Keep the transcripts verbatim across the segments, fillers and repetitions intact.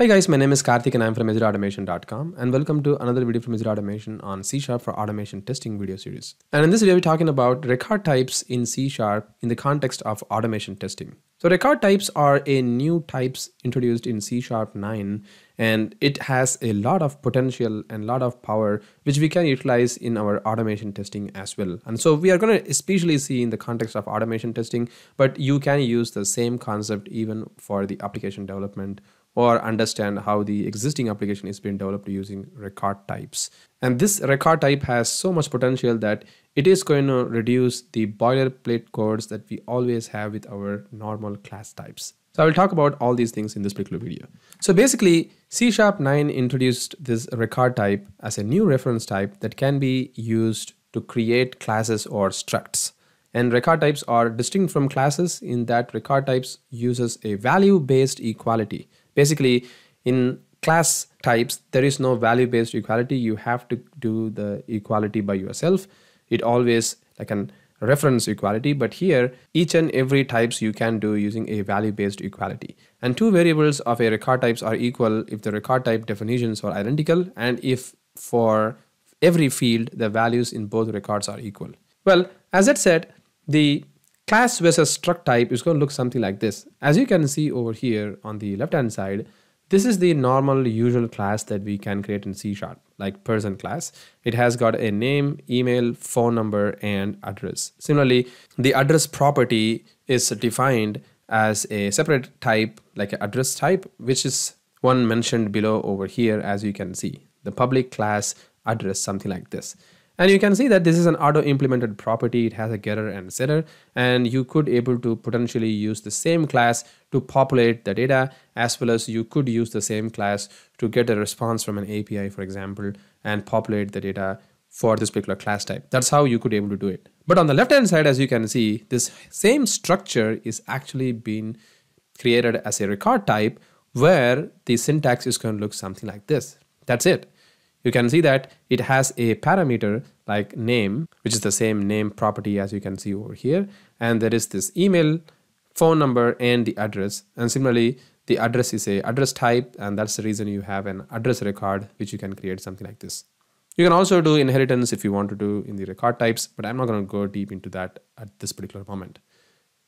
Hi guys, my name is Karthik and I'm from Execute Automation dot com and welcome to another video from Execute Automation on C sharp for automation testing video series. And in this video, we're talking about record types in C sharp in the context of automation testing. So record types are a new types introduced in C sharp nine, and it has a lot of potential and lot of power which we can utilize in our automation testing as well. And so we are going to especially see in the context of automation testing, but you can use the same concept even for the application development, or understand how the existing application is being developed using record types. And this record type has so much potential that it is going to reduce the boilerplate codes that we always have with our normal class types. So I will talk about all these things in this particular video. So basically, C sharp nine introduced this record type as a new reference type that can be used to create classes or structs. And record types are distinct from classes in that record types uses a value-based equality. Basically, in class types, there is no value-based equality. You have to do the equality by yourself. It always like an reference equality, but here, each and every types you can do using a value-based equality. And two variables of a record types are equal if the record type definitions are identical and if for every field, the values in both records are equal. Well, as it said, the class versus struct type is going to look something like this. As you can see over here on the left hand side, this is the normal usual class that we can create in C sharp, like person class. It has got a name, email, phone number, and address. Similarly, the address property is defined as a separate type, like an address type, which is one mentioned below over here, as you can see, the public class address, something like this. And you can see that this is an auto-implemented property. It has a getter and setter, and you could able to potentially use the same class to populate the data, as well as you could use the same class to get a response from an A P I, for example, and populate the data for this particular class type. That's how you could able to do it. But on the left-hand side, as you can see, this same structure is actually being created as a record type where the syntax is going to look something like this. That's it. You can see that it has a parameter like name, which is the same name property as you can see over here. And there is this email, phone number, and the address. And similarly, the address is a address type, and that's the reason you have an address record, which you can create something like this. You can also do inheritance if you want to do in the record types, but I'm not going to go deep into that at this particular moment.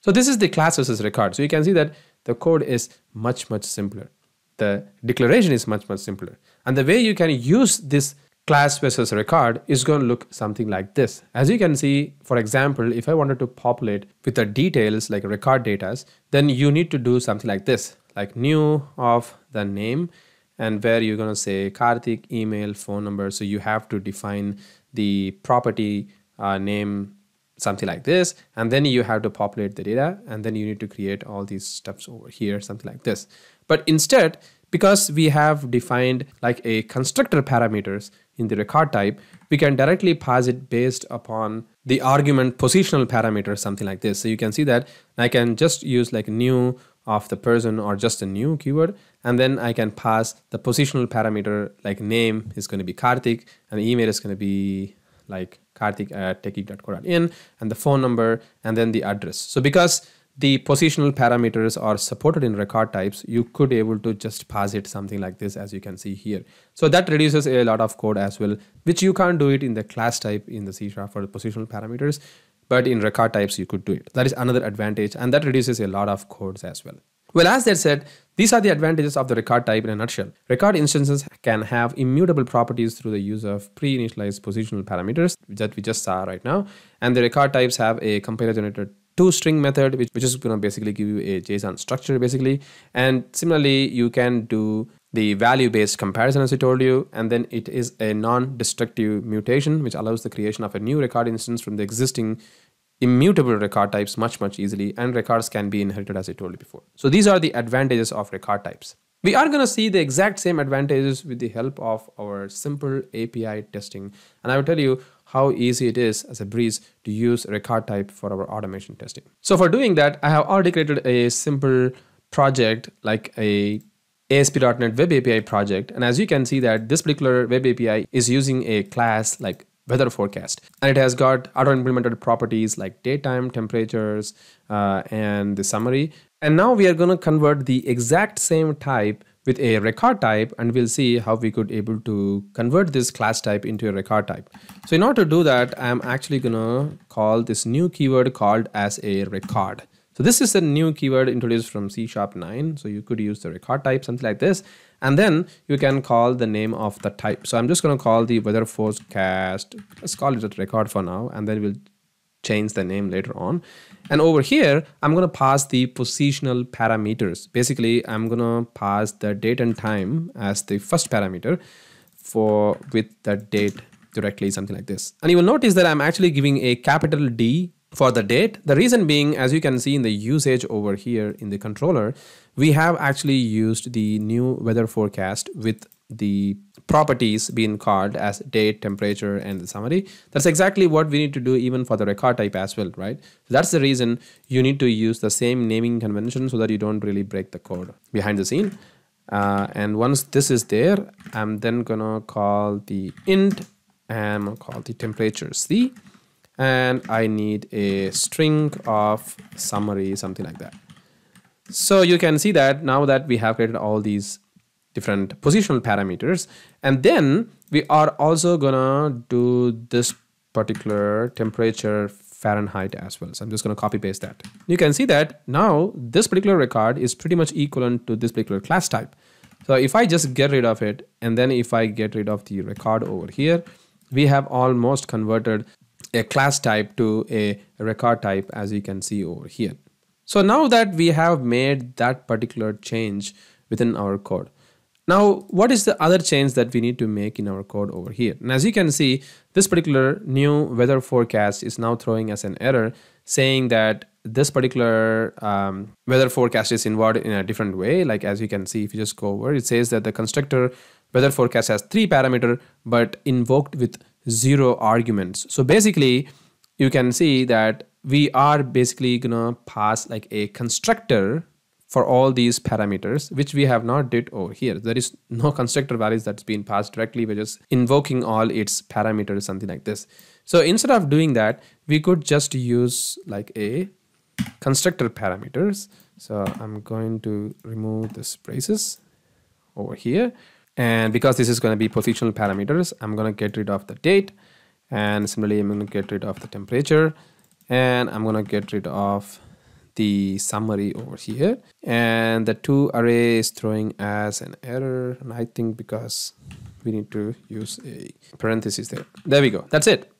So this is the class versus record. So you can see that the code is much, much simpler. The declaration is much, much simpler. And the way you can use this class versus record is going to look something like this. As you can see, for example, if I wanted to populate with the details like record data, then you need to do something like this, like new of the name, and where you're going to say Karthik, email, phone number. So you have to define the property uh, name, something like this, and then you have to populate the data, and then you need to create all these steps over here, something like this. But instead, because we have defined like a constructor parameters in the record type, we can directly pass it based upon the argument positional parameters, something like this. So you can see that I can just use like new of the person or just a new keyword, and then I can pass the positional parameter, like name is going to be Karthik, and the email is going to be like karthik at techgeek dot co dot in, and the phone number, and then the address. So because the positional parameters are supported in record types, you could able to just pass it something like this, as you can see here. So that reduces a lot of code as well, which you can't do it in the class type in the C sharp for the positional parameters, but in record types you could do it. That is another advantage, and that reduces a lot of codes as well. Well, as that said, these are the advantages of the record type in a nutshell. Record instances can have immutable properties through the use of pre-initialized positional parameters that we just saw right now. And the record types have a compiler-generated toString method, which, which is going to basically give you a JSON structure, basically. And similarly, you can do the value-based comparison, as I told you, and then it is a non-destructive mutation, which allows the creation of a new record instance from the existing immutable record types much, much easily, and records can be inherited, as I told you before. So these are the advantages of record types. We are going to see the exact same advantages with the help of our simple A P I testing. And I will tell you how easy it is as a breeze to use record type for our automation testing. So for doing that, I have already created a simple project, like a A S P dot net web A P I project. And as you can see that this particular web A P I is using a class like weather forecast, and it has got auto implemented properties like daytime, temperatures, uh, and the summary. And now we are going to convert the exact same type with a record type, and we'll see how we could able to convert this class type into a record type. So in order to do that, I'm actually gonna call this new keyword called as a record. So this is a new keyword introduced from C sharp nine. So you could use the record type, something like this, and then you can call the name of the type. So I'm just gonna call the weather forecast, let's call it a record for now, and then we'll change the name later on. And over here, I'm gonna pass the positional parameters. Basically, I'm gonna pass the date and time as the first parameter for with the date directly, something like this. And you will notice that I'm actually giving a capital D for the date. The reason being, as you can see in the usage over here in the controller, we have actually used the new weather forecast with the properties being called as date, temperature, and the summary. That's exactly what we need to do even for the record type as well, right? So that's the reason you need to use the same naming convention so that you don't really break the code behind the scene. Uh, and once this is there, I'm then gonna call the int, and I'm gonna call the temperature C, and I need a string of summary, something like that. So you can see that now that we have created all these different positional parameters, and then we are also gonna do this particular temperature Fahrenheit as well. So I'm just gonna copy paste that. You can see that now this particular record is pretty much equivalent to this particular class type. So if I just get rid of it, and then if I get rid of the record over here, we have almost converted a class type to a record type, as you can see over here. So now that we have made that particular change within our code, now, what is the other change that we need to make in our code over here? And as you can see, this particular new weather forecast is now throwing us an error saying that this particular um, weather forecast is involved in a different way. Like, as you can see, if you just go over, it says that the constructor weather forecast has three parameters, but invoked with zero arguments. So basically, you can see that we are basically gonna pass like a constructor for all these parameters, which we have not did over here. There is no constructor values that's been passed directly. We're just invoking all its parameters, something like this. So instead of doing that, we could just use like a constructor parameters. So I'm going to remove this braces over here. And because this is going to be positional parameters, I'm going to get rid of the date. And similarly, I'm going to get rid of the temperature. And I'm going to get rid of the summary over here, and the two array is throwing as an error, and I think because we need to use a parenthesis there. There we go, that's it.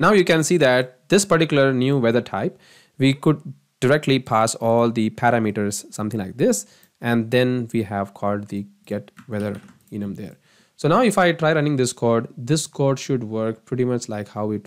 Now you can see that this particular new weather type, we could directly pass all the parameters, something like this, and then we have called the get weather enum there. So now if I try running this code, this code should work pretty much like how it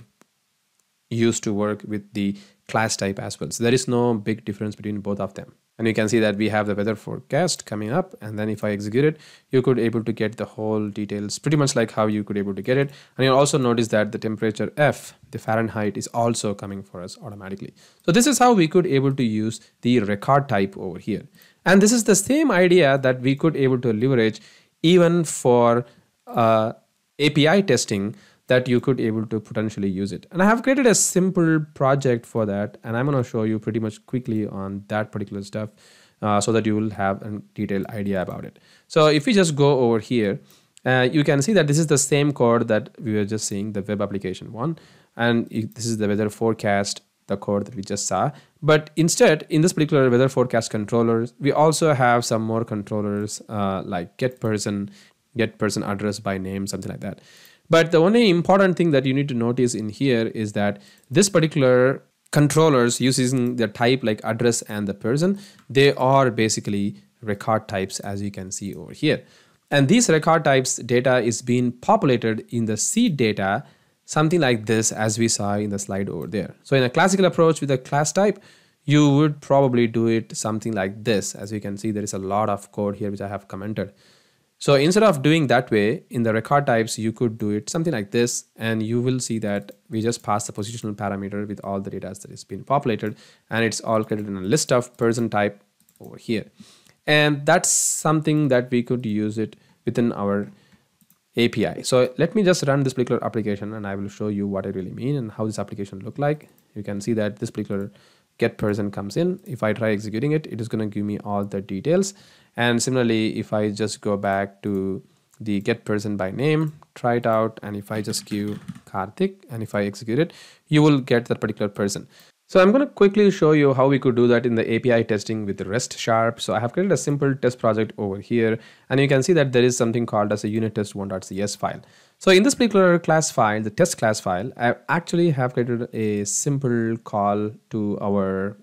used to work with the class type as well. So there is no big difference between both of them. And you can see that we have the weather forecast coming up, and then if I execute it, you could able to get the whole details pretty much like how you could able to get it. And you'll also notice that the temperature F, the Fahrenheit, is also coming for us automatically. So this is how we could able to use the record type over here. And this is the same idea that we could able to leverage even for uh, A P I testing, that you could able to potentially use it. And I have created a simple project for that, and I'm gonna show you pretty much quickly on that particular stuff uh, so that you will have a detailed idea about it. So if you just go over here, uh, you can see that this is the same code that we were just seeing, the web application one, and this is the weather forecast, the code that we just saw. But instead, in this particular weather forecast controllers, we also have some more controllers uh, like get person, get person address by name, something like that. But the only important thing that you need to notice in here is that this particular controllers using the type like address and the person, they are basically record types, as you can see over here. And these record types data is being populated in the seed data, something like this, as we saw in the slide over there. So in a classical approach with a class type, you would probably do it something like this. As you can see, there is a lot of code here, which I have commented. So instead of doing that way, in the record types, you could do it something like this, and you will see that we just pass the positional parameter with all the data that is being populated, and it's all created in a list of person type over here. And that's something that we could use it within our A P I. So let me just run this particular application, and I will show you what I really mean and how this application look like. You can see that this particular get person comes in. If I try executing it, it is going to give me all the details. And similarly, if I just go back to the get person by name, try it out, and if I just give Karthik and if I execute it, you will get that particular person. So I'm going to quickly show you how we could do that in the A P I testing with RestSharp. So I have created a simple test project over here, and you can see that there is something called as a unit test one dot C S file. So in this particular class file, the test class file, I actually have created a simple call to our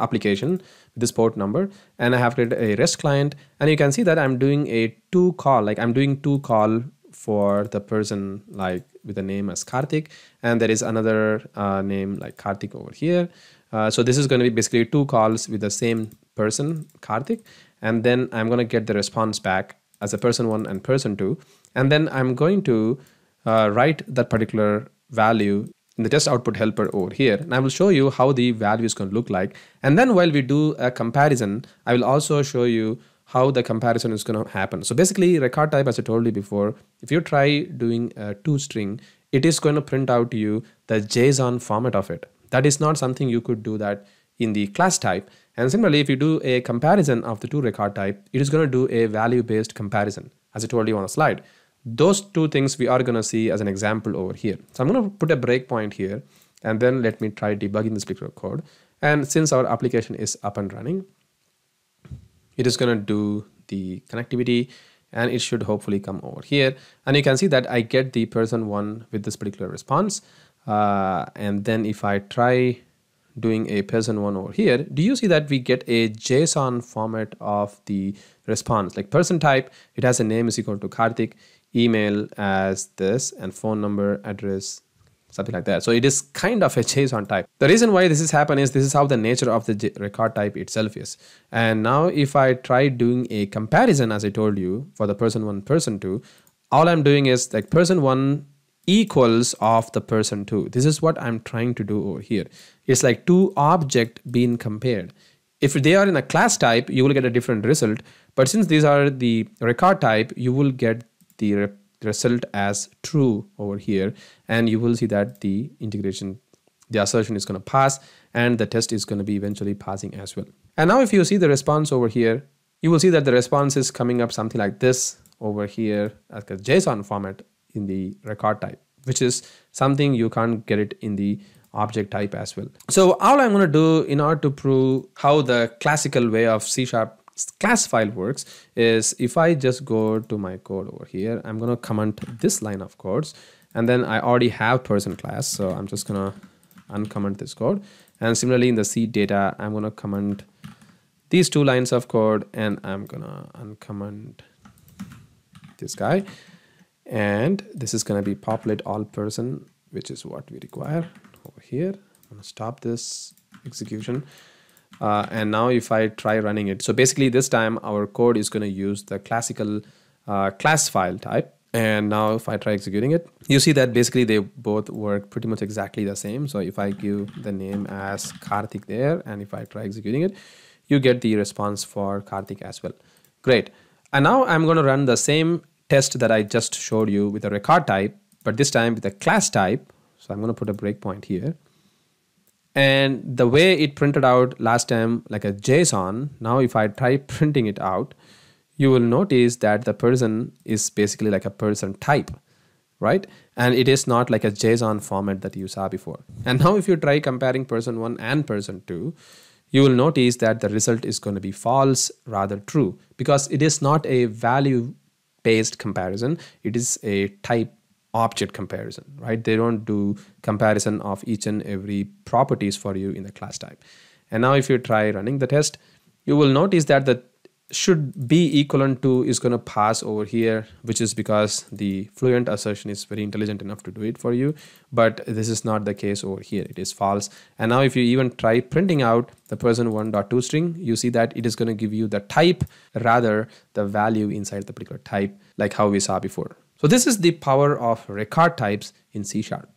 application, this port number, and I have created a REST client, and you can see that I'm doing a two call, like I'm doing two call for the person like with the name as Karthik, and there is another uh, name like Karthik over here. Uh, so this is going to be basically two calls with the same person, Karthik, and then I'm going to get the response back as a person one and person two, and then I'm going to uh, write that particular value in the test output helper over here, and I will show you how the value is going to look like. And then while we do a comparison, I will also show you how the comparison is going to happen. So basically record type, as I told you before, if you try doing a two string, it is going to print out to you the JSON format of it. That is not something you could do that in the class type. And similarly, if you do a comparison of the two record type, it is going to do a value based comparison, as I told you on the slide. Those two things we are going to see as an example over here. So I'm going to put a breakpoint here, and then let me try debugging this particular code. And since our application is up and running, it is going to do the connectivity, and it should hopefully come over here. And you can see that I get the person one with this particular response. Uh, and then if I try doing a person one over here, do you see that we get a JSON format of the response, like person type, it has a name is equal to Karthik, email as this, and phone number, address, something like that. So it is kind of a JSON type. The reason why this is happening is this is how the nature of the record type itself is. And now if I try doing a comparison, as I told you, for the person one, person two, all I'm doing is like person one equals of the person two. This is what I'm trying to do over here. It's like two object being compared. If they are in a class type, you will get a different result. But since these are the record type, you will get the re result as true over here, and you will see that the integration, the assertion is going to pass, and the test is going to be eventually passing as well. And now if you see the response over here, you will see that the response is coming up something like this over here as a JSON format in the record type, which is something you can't get it in the object type as well. So all I'm going to do in order to prove how the classical way of C sharp class file works is, if I just go to my code over here, I'm going to comment this line of codes, and then I already have person class, so I'm just going to uncomment this code. And similarly in the C data, I'm going to comment these two lines of code, and I'm going to uncomment this guy, and this is going to be populate all person, which is what we require over here. I'm going to stop this execution. Uh, and now if I try running it, so basically this time our code is going to use the classical uh, class file type. And now if I try executing it, you see that basically they both work pretty much exactly the same. So if I give the name as Karthik there, and if I try executing it, you get the response for Karthik as well. Great. And now I'm going to run the same test that I just showed you with a record type, but this time with a class type. So I'm going to put a breakpoint here. And the way it printed out last time like a JSON, now if I try printing it out, you will notice that the person is basically like a person type, right? And it is not like a JSON format that you saw before. And now if you try comparing person one and person two, you will notice that the result is going to be false rather than true, because it is not a value based comparison. It is a type object comparison, right? They don't do comparison of each and every properties for you in the class type. And now if you try running the test, you will notice that the should be equivalent to is going to pass over here, which is because the Fluent assertion is very intelligent enough to do it for you, but this is not the case over here. It is false. And now if you even try printing out the person one dot two string, you see that it is going to give you the type rather the value inside the particular type, like how we saw before. So this is the power of record types in C sharp.